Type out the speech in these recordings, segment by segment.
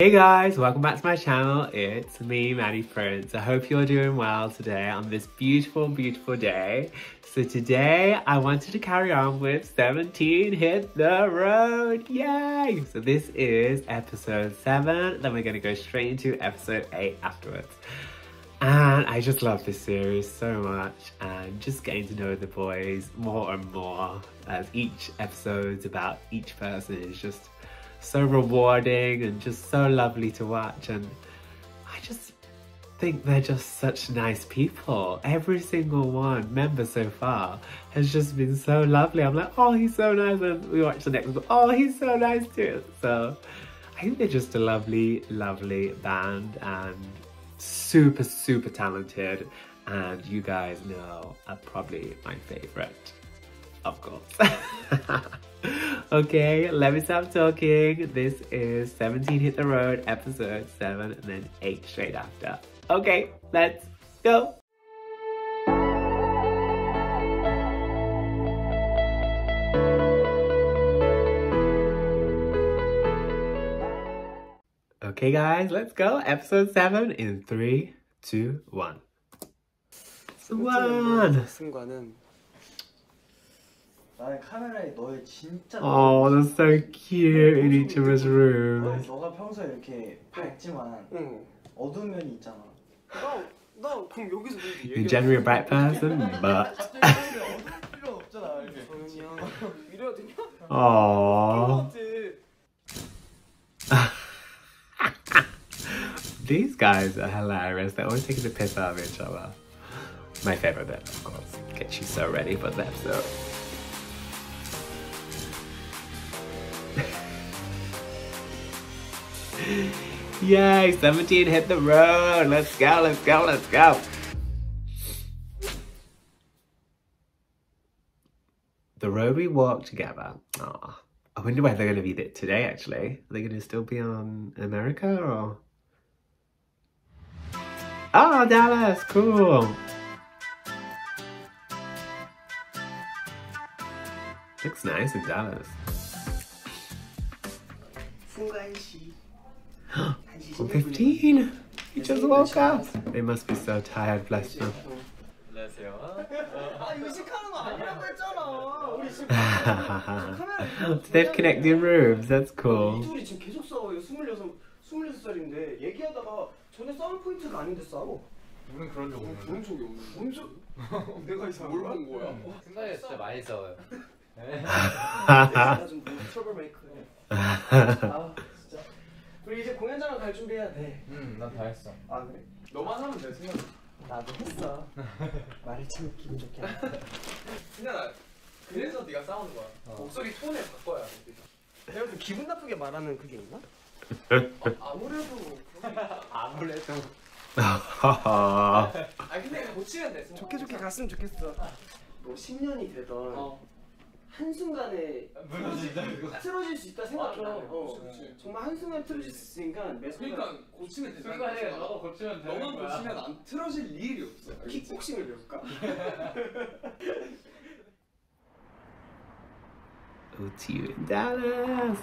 Hey guys, welcome back to my channel. It's me, Maddie Prince. I hope you're doing well today on this beautiful, beautiful day. So today I wanted to carry on with 17 Hit The Road. Yay! So this is episode 7, then we're gonna go straight into episode 8 afterwards. And I just love this series so much and just getting to know the boys more and more as each episode's about each person is just so rewarding and just so lovely to watch, and I just think they're just such nice people. Every single one member so far has just been so lovely. I'm like, oh, he's so nice, and we watch the next one, oh, he's so nice too. So I think they're just a lovely, lovely band and super, super talented, and you guys know are probably my favorite, of course. Okay, let me stop talking. This is 17 Hit The Road, episode 7, and then 8 straight after. Okay, let's go. Okay guys, let's go. Episode 7 in 3, 2, 1. 승관은 Oh, that's so cute in each of his rooms. In general, a bright person, but. Oh. These guys are hilarious. They're always taking the piss out of each other. My favorite bit, of course. Gets you so ready for the episode. Yay, 17 hit the road. Let's go, let's go, let's go. The road we walk together. Aww. I wonder where they're going to be today, actually. Are they going to still be on America or? Oh, Dallas, cool. Looks nice in Dallas. Oh, 15! You just woke up! They must be so tired, bless them. They've connected rooms, that's cool. 우리 이제 공연장을 갈 준비해야 돼. 난 다 했어. 아 그래? 너만 하면 돼, 승현아. 나도 했어. 말을 치면 기분 좋게 하니까. 승현아, 그래서 네가 싸우는 거야. 목소리 톤을 바꿔야 돼. 내가 그 기분 나쁘게 말하는 그게 있나? 아무래도. 아무래도. 아 근데 고치면 돼. 좋게 좋게 갔으면 좋겠어. 뭐 10년이 되던 한순간에 틀어질 수 있다 생각해. 정말 한순간에 틀어질 수 있으니까 매순간 그러니까 고치면 돼. 너가 고치면 돼. 너만 고치면 안 틀어질 일이 없어. 킥복싱을 배울까? OTU in Dallas.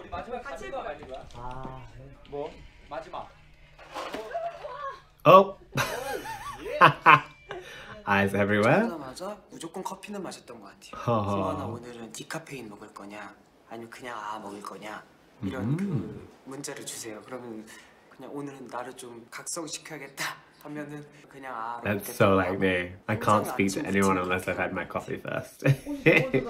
우리 마지막 같이 가 말린 거야. 아, 뭐? 마지막. 어? Eyes everywhere. 맞아. 무조건 커피는 마셨던 것 같아요. 승환아 오늘은 디카페인 먹을 거냐, 아니면 그냥 먹을 거냐 이런 그 문자를 주세요. 그러면 그냥 오늘은 나를 좀 각성시켜야겠다 하면은 그냥 That's so like me. I can't speak to anyone unless I've had my coffee first. It's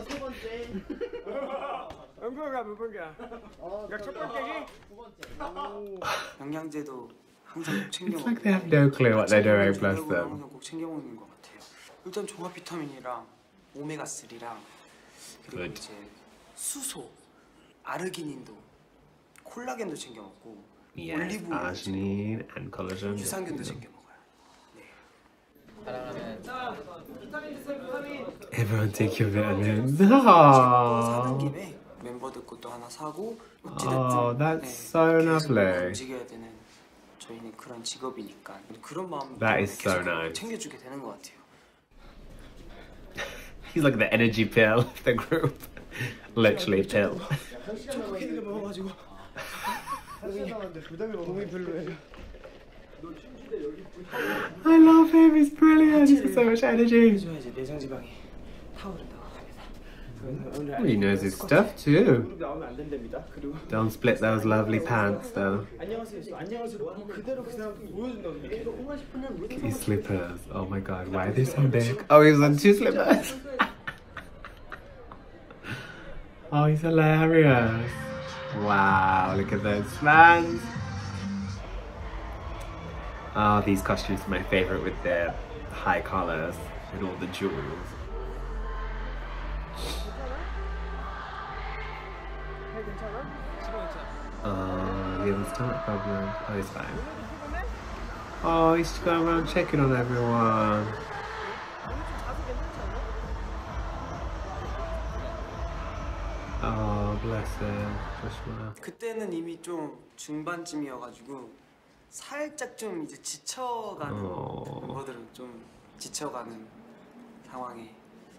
like they have no clue what they're doing, bless them. Good. Yes, arginine and collagen. Everyone take your vitamins. Aww. 멤버들 것도 하나 사고 어찌됐든 움직여야 되는 저희는 그런 직업이니까 그런 마음도 챙겨주게 되는 것 같아요. He's like the energy pill of the group. Literally pill. I love him, he's brilliant. He's got so much energy. Well, he knows his stuff too. Don't split those lovely pants though. His slippers. Oh my god, why are they so big? Oh, he was on 2 slippers. Oh, he's hilarious. Wow, look at those fans. Oh, these costumes are my favorite with their high collars and all the jewels. Oh, he has a stomach problem. Oh, he's fine. Oh, he's just going around checking on everyone. Oh, bless him. 조심하라. 그때는 이미 좀 중반쯤이어가지고 살짝 좀 이제 지쳐가는 멤버들은 좀 지쳐가는 상황이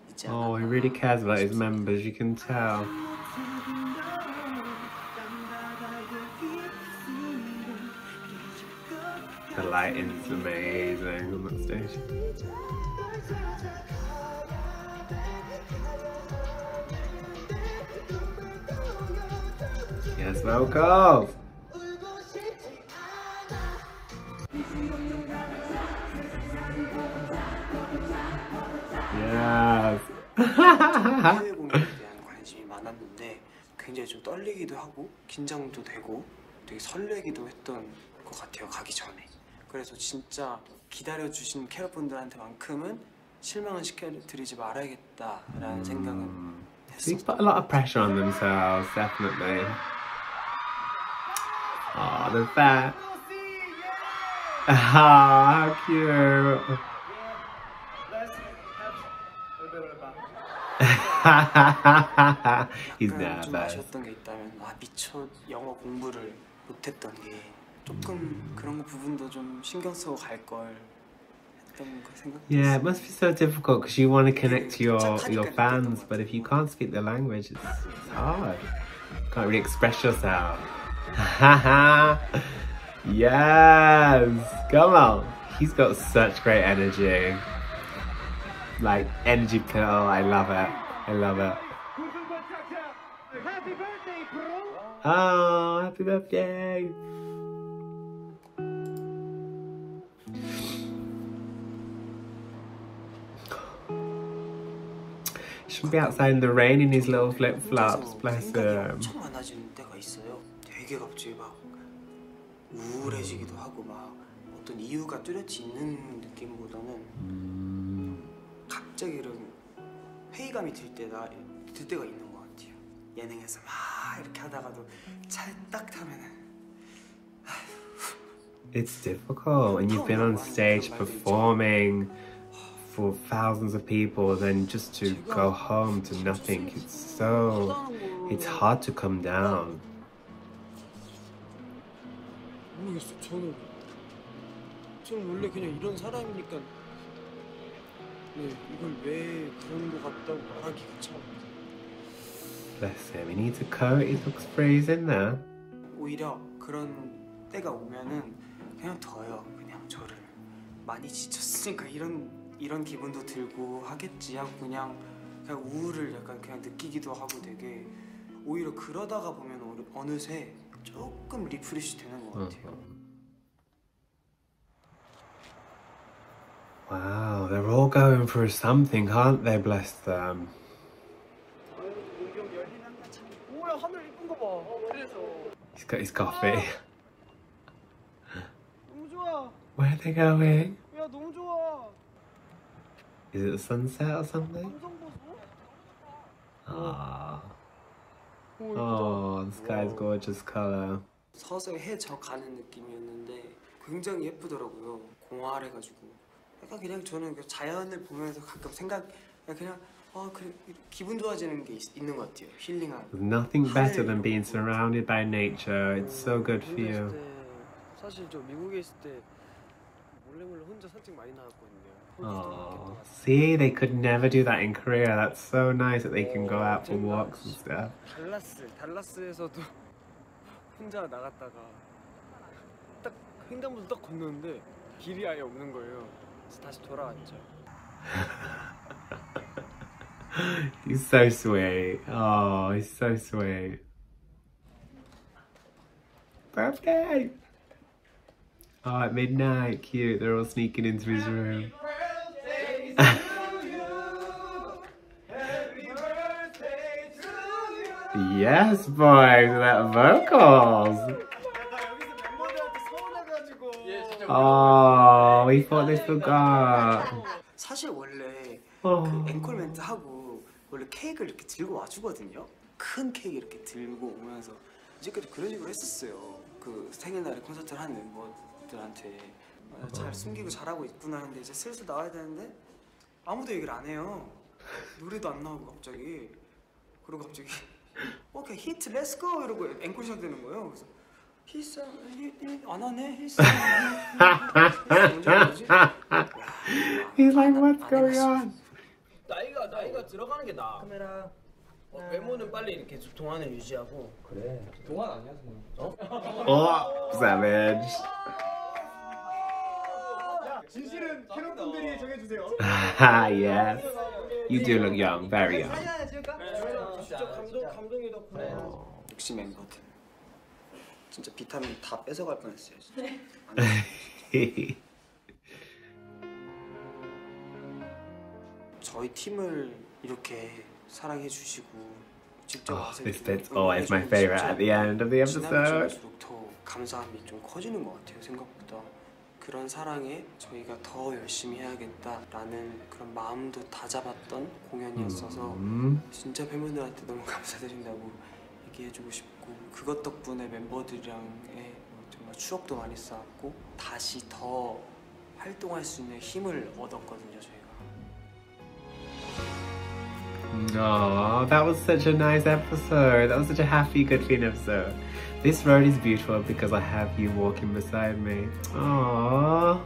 있지 않나. Oh, he really cares about his members. You can tell. The lighting is amazing on that stage. Yes, vocals. Yes. 해외 공연에 대한 관심이 많았는데 굉장히 좀 떨리기도 하고 긴장도 되고 되게 설레기도 했던 것 같아요, 가기 전에. 그래서 진짜 기다려주신 캐럿분들한테만큼은 실망을 시켜드리지 말아야겠다라는 생각은 했어요. They put a lot of pressure on themselves, definitely. Oh, the fat. Ah, how cute. He's nervous. 아쉬웠던 게 있다면 미처 영어 공부를 못했던 게 조금 그런 거 부분도 좀 신경 쓰고 갈 걸 했던 거 생각했어요. Yeah, it must be so difficult because you want to connect to your fans, but if you can't speak the language, it's hard. You can't really express yourself. Yes, come on. He's got such great energy. Like energy pill, I love it. I love it. Happy birthday, bro. Oh, happy birthday. Should be outside in the rain in his little flip flops. Bless him. 되게 갑자기 막 우울해지기도 하고 막 어떤 이유가 뚜렷이 있는 느낌보다는 갑자기 이런 회의감이 들 때가 있는 것 같아요. 예능에서 막 이렇게 하다가도 차에 딱 타면은. It's difficult when you've been on stage performing for thousands of people, then just to go home to nothing, it's hard to come down. 저는 원래 그냥 이런 사람이니까 이걸 왜 그런 것 같다고 말하기가 참. Bless him. He needs a coat. He looks freezing there. 오히려 그런 때가 오면은 그냥 더요. 그냥 저를 많이 지쳤으니까 이런 기분도 들고 하겠지 하고 그냥 우울을 약간 그냥 느끼기도 하고 되게 오히려 그러다가 보면 어느새 조금 리프레시 되는 것 같아요. Wow, they're all going through something, aren't they? Bless them. He's got his coffee. Where are they going? Is it the sunset or something? Ah. Oh, the sky's gorgeous color. 서서히 해져 가는 느낌이었는데 굉장히 예쁘더라고요. 공활해가지고. 약간 그냥 저는 자연을 보면서 가끔 그냥 기분 좋아지는 게 있는 것 같아요. 힐링한. Nothing better than being surrounded by nature. It's so good for you. 사실 저 미국에 있을 때 몰래 혼자 산책 많이 나갔거든요. Oh, see, they could never do that in Korea. That's so nice that they can go out for walks and stuff. 달라스에서도 혼자 나갔다가 딱 횡단보도 딱 건너는데 길이 아예 없는 거예요. 그래서 다시 돌아왔죠. He's so sweet. Oh, he's so sweet. Birthday! Oh, at midnight, cute. They're all sneaking into his room. Happy birthday to you. Happy birthday to you. Yes, boys, that vocals. Oh, we thought they forgot. 사실 원래 그 앵콜 멘트 하고 원래 케이크를 이렇게 들고 와주거든요. 큰 케이크 이렇게 들고 오면서 이제까지 그런 식으로 했었어요. 그 생일날에 콘서트를 하는 멤버들한테 잘 숨기고 잘하고 있구나 하는데 이제 슬슬 나와야 되는데 아무도 얘기를 안 해요. 노래도 안 나오고 갑자기. 그리고 갑자기 오케이 히트 렛츠고 이러고 앵콜 시작되는 거예요. 그래서 히스 안 하네 히스 He's like what's going on? 나이가 들어가는 게 나아. 카메라 외모는 빨리 이렇게 동안을 유지하고. 그래. 동안 아니야 정말. 어? Savage. 진실은 캐럿 분들이 정해주세요. Yes. You do look young, very young. 진짜 감동이 덕분에. 역시 멤버들. 진짜 비타민 다 뺏어갈 뻔했어요. 저희 팀을 이렇게 사랑해 주시고 직접 와서 This bit's always my favorite at the end of the episode. 더 감사함이 좀 커지는 것 같아요 생각보다. 그런 사랑에 저희가 더 열심히 해야겠다라는 그런 마음도 다잡았던 공연이었어서 진짜 팬분들한테 너무 감사드린다고 얘기해주고 싶고 그것 덕분에 멤버들이랑의 정말 추억도 많이 쌓았고 다시 더 활동할 수 있는 힘을 얻었거든요 저희가. Oh, that was such a nice episode. That was such a happy, good feeling episode. This road is beautiful because I have you walking beside me. Aww.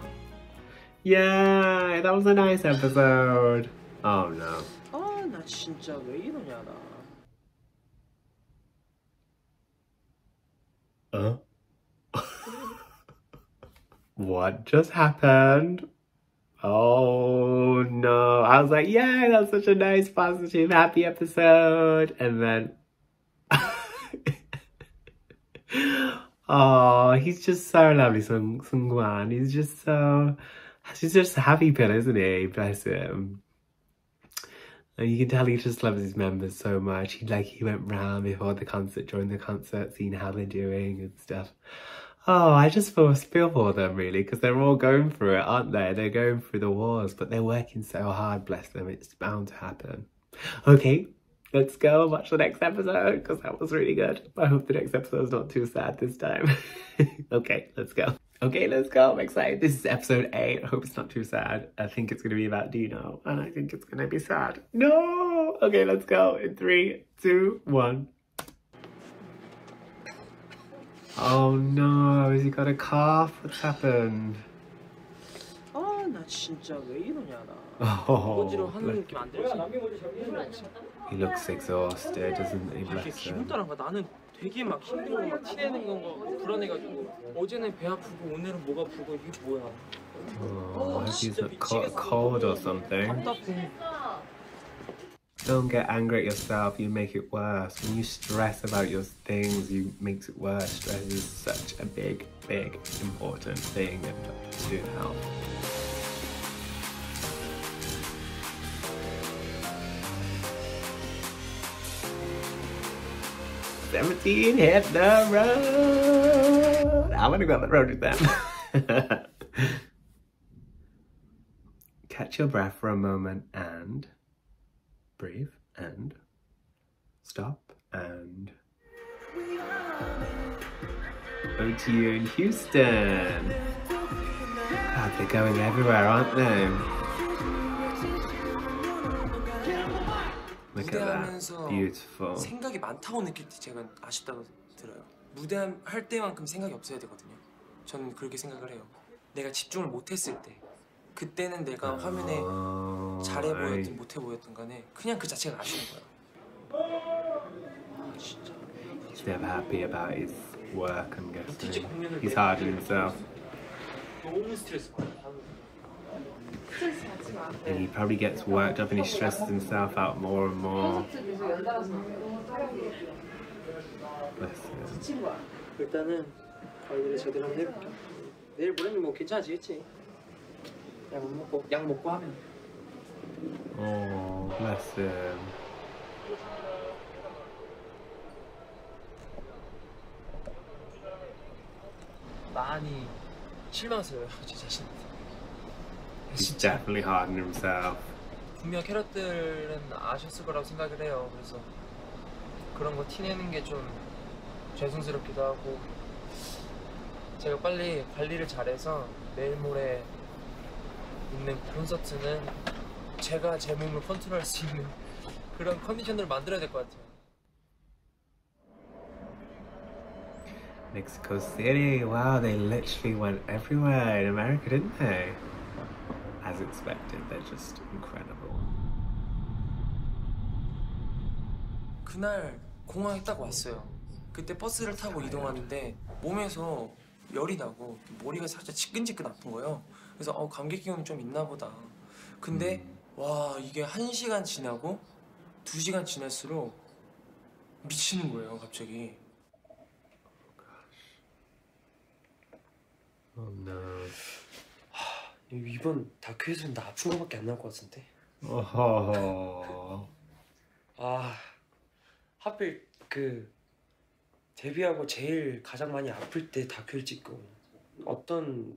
Yeah, that was a nice episode. Oh no. 아, 나 진짜 왜 이러냐 나. Huh? What just happened? Oh no. I was like, yeah, that's such a nice, positive, happy episode. And then... Oh, he's just so lovely, Seungkwan. He's just so... He's just a happy pill, isn't he? Bless him. And you can tell he just loves his members so much. He went round before the concert, during the concert, seeing how they're doing and stuff. Oh, I just feel for them, really, because they're all going through it, aren't they? They're going through the wars, but they're working so hard, bless them. It's bound to happen. Okay, let's go and watch the next episode, because that was really good. I hope the next episode's not too sad this time. Okay, let's go. Okay, let's go. I'm excited. This is episode 8. I hope it's not too sad. I think it's going to be about Dino, and I think it's going to be sad. No! Okay, let's go in 3, 2, 1. Oh no, has he got a cough? What's happened? 아, 나 진짜 왜 이러냐 나. 어지러워 하는 느낌 안 들지? He looks exhausted, doesn't he? 이게 기분 따라가. 나는 되게 막 힘든 거 막 티내는 건가 불안해가지고 어제는 배 아프고 오늘은 목 아프고 이게 뭐야? Oh, he's got cold or something. Don't get angry at yourself, you make it worse. When you stress about your things, you makes it worse. Stress is such a big, big, important thing to help. "17 Hit The Road." I'm gonna go on the road with them. Catch your breath for a moment and breathe and stop and over to you in Houston. God, they're going everywhere, aren't they? Look at that, beautiful. 생각이 많다고 느낄 때 제가 아쉽다고 들어요. 무대할 때만큼 생각이 없어야 되거든요. 저는 그렇게 생각을 해요. 내가 집중을 못했을 때 그때는 내가 화면에 잘해 보였든 못해 보였든 간에 그냥 그 자체가 아쉬운 거야. 아, 진짜. He's never happy about his work, I'm guessing. He's hard on himself. 너무 스트레스 받아. And he probably gets worked up and he stresses himself out more and more. 지친 거야. 일단은 아이들이 제대로 한번 해볼게. 내일 모레면 뭐 괜찮아지겠지. 약 먹고 하면. Oh, bless him. 많이 실망했어요, 제 자신한테. He's definitely hard on himself. 분명 캐럿들은 아셨을 거라고 생각을 해요. 그래서 그런 거 티내는 게 좀 죄송스럽기도 하고, 제가 빨리 관리를 잘해서 내일 모레 있는 콘서트는 제가 제 몸을 컨트롤할 수 있는 그런 컨디션을 만들어야 될 것 같아요. Mexico City, wow, they literally went everywhere in America, didn't they? As expected, they're just incredible. 그날 공항에 딱 왔어요. 그때 버스를 타고 이동하는데 몸에서 열이 나고 머리가 살짝 지끈지끈 아픈 거예요. 그래서 감기 기운이 좀 있나 보다. 근데 와, 이게 1시간 지나고 2시간 지날수록 미치는 거예요, 갑자기. Oh no. 이번 다큐에서는 나 아픈 거밖에 안 나올 것 같은데. 어허. 아, 하필 그 데뷔하고 제일 가장 많이 아플 때 다큐를 찍고, 어떤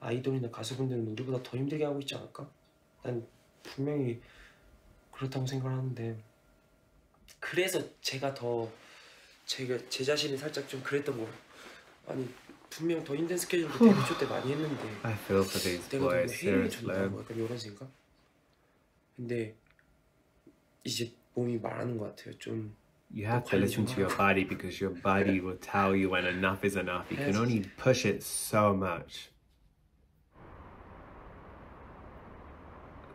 아이돌이나 가수분들은 우리보다 더 힘들게 하고 있지 않을까? 난 분명히 그렇다고 생각하는데, 그래서 제가 더 제 자신이 살짝 좀 그랬던 거. 아니, 분명 더 힘든 스케줄도 데뷔 초 때 많이 했는데 내가 너무 해임이 좋다는 거, 약간 이런 생각? 근데 이제 몸이 말하는 것 같아요. 좀 You have to listen to your body because your body will tell you when enough is enough. You can only push it so much.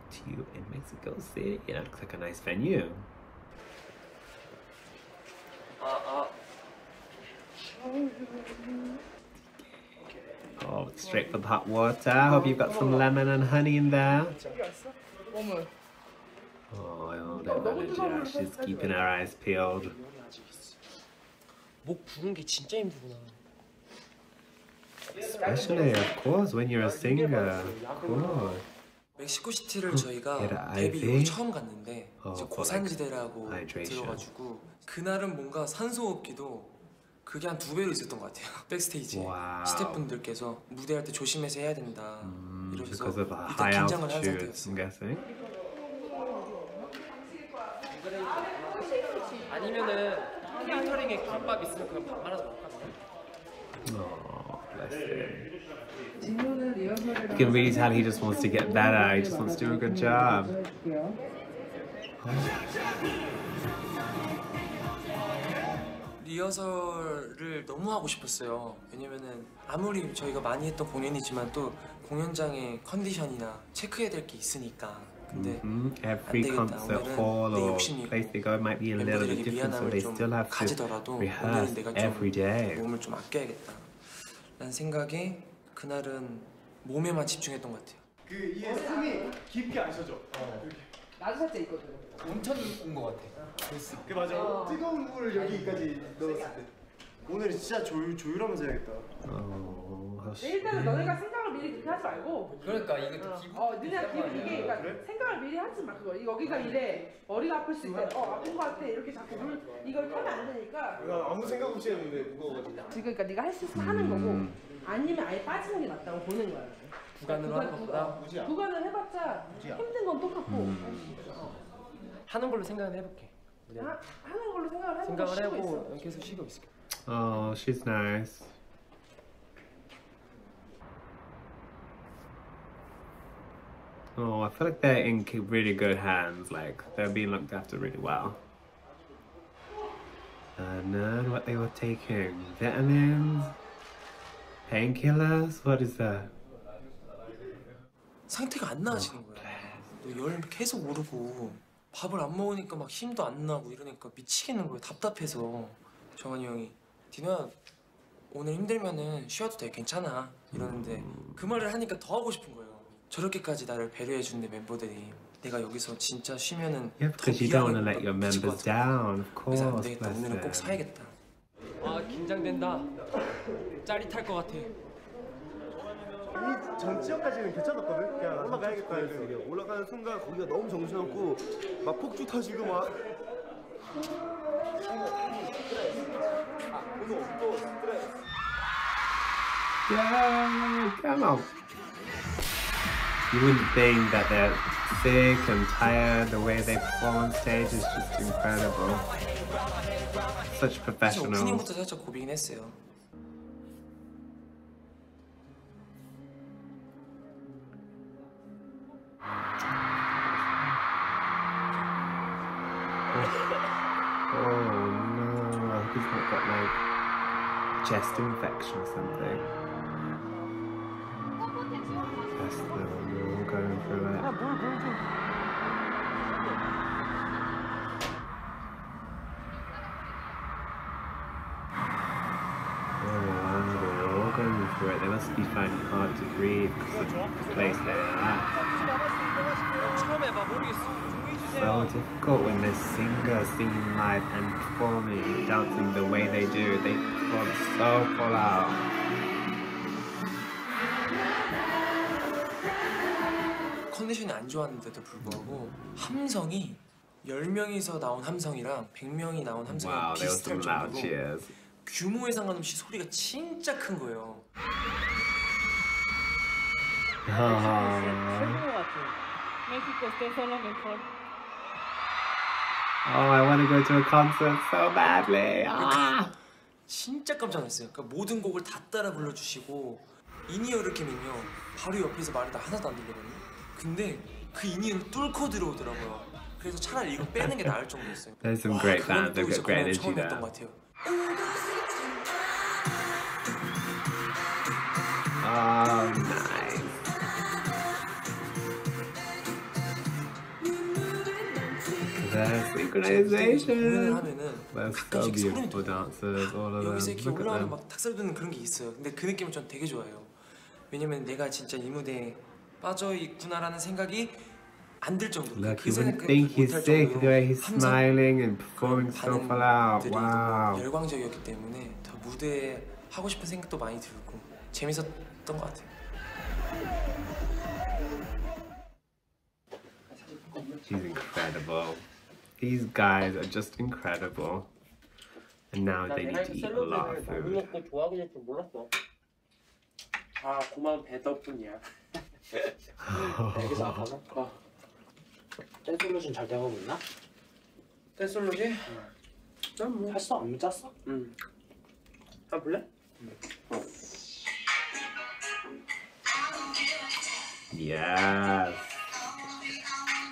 To you in Mexico City, yeah, it looks like a nice venue. Oh, straight for the hot water. I hope you've got some lemon and honey in there. Oh, that manager, she's keeping her eyes peeled. 목 부른 게 진짜 힘들구나. Especially, of course, when you're a singer. Cool. 멕시코 시티를 저희가 데뷔 이후 처음 갔는데 이제 고산지대라고 들어가지고, 그날은 뭔가 산소호흡기도 그게 한 2배로 있었던 것 같아요. 백스테이지에 스태프분들께서 무대할 때 조심해서 해야 된다 이러면서 일단 긴장을 한 상태였어요. 아니면은 피터링에 김밥 있으면 그냥 밥 말아서 먹을까? You can really tell he just wants to get better. He just wants to do a good job. 리허설을 너무 하고 싶었어요. 왜냐면은 아무리 저희가 많이 했던 공연이지만 또 공연장의 컨디션이나 체크해야 될 게 있으니까. 근데 Every concert hall or place they go might be a little bit different, so they still have to rehearse every day. 몸을 좀 아껴야겠다 라는 생각에 그날은 몸에만 집중했던 것 같아요. 그 숨이 깊게 안 쉬어져. 나도 살짝 있거든. 온천 온 것 같아. 그 맞아. 뜨거운 물을 여기까지 넣었을 때. 오늘 진짜 조율하면서 해야겠다. 일단은 너네가 생각을 미리 그렇게 하지 말고. 그러니까 이거 기분. 너네가 기분 이게 그러니까 그래? 생각을 미리 하지 마. 그거 여기가 이래. 머리가 아플 수 있다. 아픈 것 같아. 이렇게 자꾸 이걸 하면 안 되니까. 내가 아무 생각 없이 했는데 무거워가지고. 그러니까 네가 할 수 있으면 하는 거고, 아니면 아예 빠지는 게 낫다고 보는 거야. 구간으로 하는 것보다 구간을 해봤자 힘든 건 똑같고. 하는 걸로 생각을 해볼게. 하는 걸로 생각을 해보고 계속 쉬고 있을게. Oh, she's nice. Oh, I feel like they're in really good hands. Like they're being looked after really well. And then what they were taking? Vitamins, painkillers. What is that? 상태가 안 나아지는 거야. 열 계속 오르고 밥을 안 먹으니까 막 힘도 안 나고 이러니까 미치겠는 거야. 답답해서 정한이 형이 디노야 오늘 힘들면은 쉬어도 돼, 괜찮아 이러는데 그 말을 하니까 더 하고 싶은 거예요. 저렇게까지 나를 배려해 주는데 멤버들이 내가 여기서 진짜 쉬면은 더 미안해 미칠 것 같아. 그래서 안 되겠다, 오늘은 꼭 사야겠다. 아 긴장된다. 짜릿할 것 같아. 이 전 지역까지는 괜찮았거든? 그냥 올라가야겠다 이게. 올라가는 순간 거기가 너무 정신없고 막 폭주 타지고 막. Yeah, come on. You wouldn't think that they're sick and tired. The way they perform on stage is just incredible. Such professionals. 오프닝부터 살짝 고비긴 했어요. Chest infection or something. That's the one we're all going through it. We're all going through it. They must be finding it hard to breathe because of the place they're at. So difficult when there's singers singing live and performing, dancing the way they do. They perform so full out. 컨디션이 안 좋았는데도 불구하고 함성이 10명이서 나온 함성이랑 100명이 나온 함성이랑 비슷할 정도로 규모에 상관없이 소리가 진짜 큰 거예요. Mexico, ustedes son lo mejor. Oh, I want to go to a concert so badly. 아! 진짜 깜짝 놀랐어요. 그러니까 모든 곡을 다 따라 불러주시고 인이어를 끼면요 바로 옆에서 말이 다 하나도 안 들리거든요. 근데 그 인이어를 뚫고 들어오더라고요. 그래서 차라리 이거 빼는 게 나을 정도였어요. There's some great bands that get great energy there. Oh, nice. Their synchronization. They're so beautiful dancers, all of them. 여기서 이렇게 올라오면 막 닭살돋는 그런 게 있어요. 근데 그 느낌을 전 되게 좋아해요. 왜냐면 내가 진짜 이 무대에 빠져 있구나라는 생각이 안 들 정도로. Look, you wouldn't think he's sick. The way he's smiling and performing so full out. Wow. 열광적이었기 때문에 더 무대에 하고 싶은 생각도 많이 들고 재밌었던 것 같아요. He's incredible. These guys are just incredible. And now they need to eat a lot of food. Yes.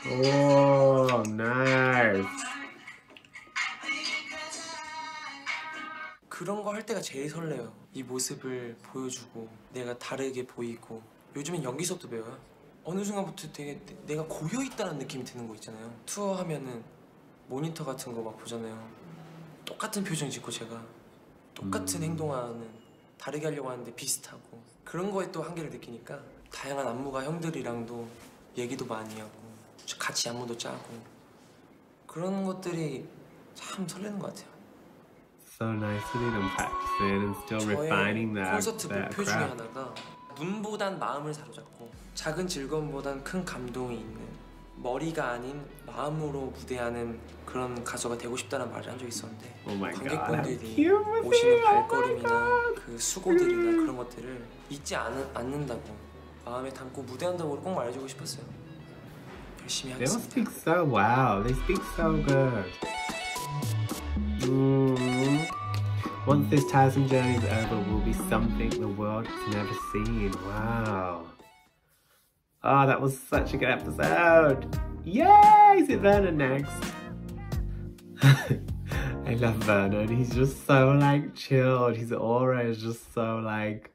Oh, nice. 그런 거 할 때가 제일 설레요. 이 모습을 보여주고 내가 다르게 보이고. 요즘엔 연기 수업도 배워요. 어느 순간부터 되게 내가 고여 있다는 느낌이 드는 거 있잖아요. 투어 하면은 모니터 같은 거 막 보잖아요. 똑같은 표정 짓고 제가 똑같은 행동하는, 다르게 하려고 하는데 비슷하고. 그런 거에 또 한계를 느끼니까 다양한 안무가 형들이랑도 얘기도 많이 하고 같이 안무도 짜고 그런 것들이 참 설레는 것 같아요. So nice to see them practicing and still refining that. 콘서트 목표 중에 하나가 눈보단 마음을 사로잡고 작은 즐거움보단 큰 감동이 있는 머리가 아닌 마음으로 무대하는 그런 가수가 되고 싶다는 말을 한 적이 있었는데 관객분들이 오시는 발걸음이나 그 수고들이나 그런 것들을 잊지 않는다고 마음에 담고 무대한다고 꼭 말해주고 싶었어요. They all speak so well. They speak so good. Once this tiresome journey is over, will be something the world has never seen. Wow. Oh, that was such a good episode. Yay! Is it Vernon next? I love Vernon. He's just so like chilled. His aura is just so like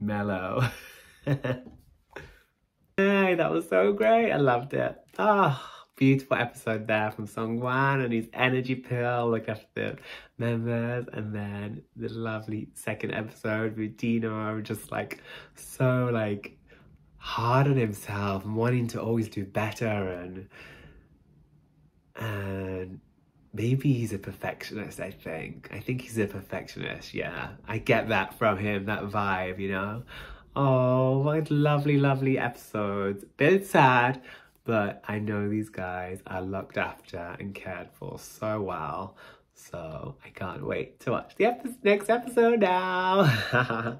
mellow. Hey, that was so great. I loved it. Oh, beautiful episode there from Seungkwan and his energy pill, look after the members. And then the lovely second episode with Dino, just like so like hard on himself and wanting to always do better, and maybe he's a perfectionist, I think he's a perfectionist, yeah. I get that from him, that vibe, you know? Oh, what lovely, lovely episodes. Bit sad, but I know these guys are looked after and cared for so well. So I can't wait to watch the next episode now.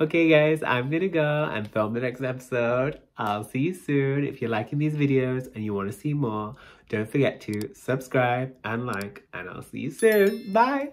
Okay guys, I'm gonna go and film the next episode. I'll see you soon. If you're liking these videos and you want to see more, don't forget to subscribe and like, and I'll see you soon. Bye.